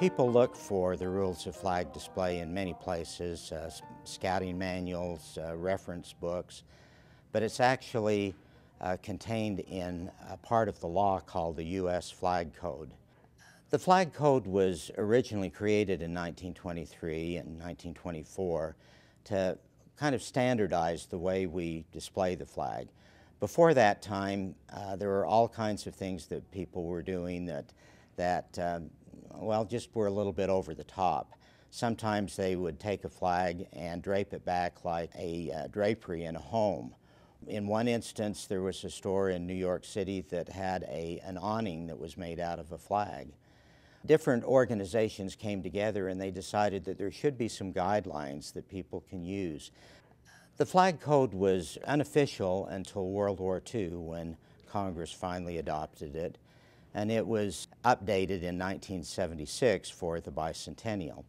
People look for the rules of flag display in many places, scouting manuals, reference books, but it's actually contained in a part of the law called the US Flag Code. The Flag Code was originally created in 1923 and 1924 to kind of standardize the way we display the flag. Before that time, there were all kinds of things that people were doing that just were a little bit over the top. Sometimes they would take a flag and drape it back like a drapery in a home. In one instance, there was a store in New York City that had an awning that was made out of a flag. Different organizations came together and they decided that there should be some guidelines that people can use. The Flag Code was unofficial until World War II, when Congress finally adopted it, and it was updated in 1976 for the Bicentennial.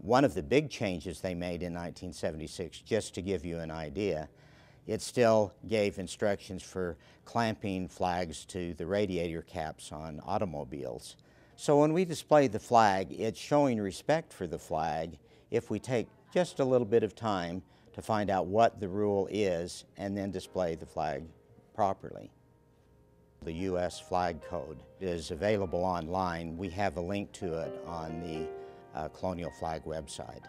One of the big changes they made in 1976, just to give you an idea, it still gave instructions for clamping flags to the radiator caps on automobiles. So when we display the flag, it's showing respect for the flag if we take just a little bit of time to find out what the rule is and then display the flag properly. The US Flag Code is available online. We have a link to it on the Colonial Flag website.